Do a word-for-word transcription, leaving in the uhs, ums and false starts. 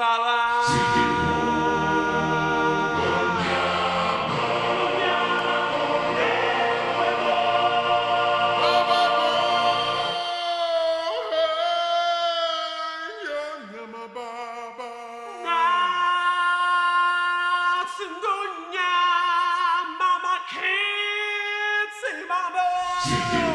Baba. Yeah.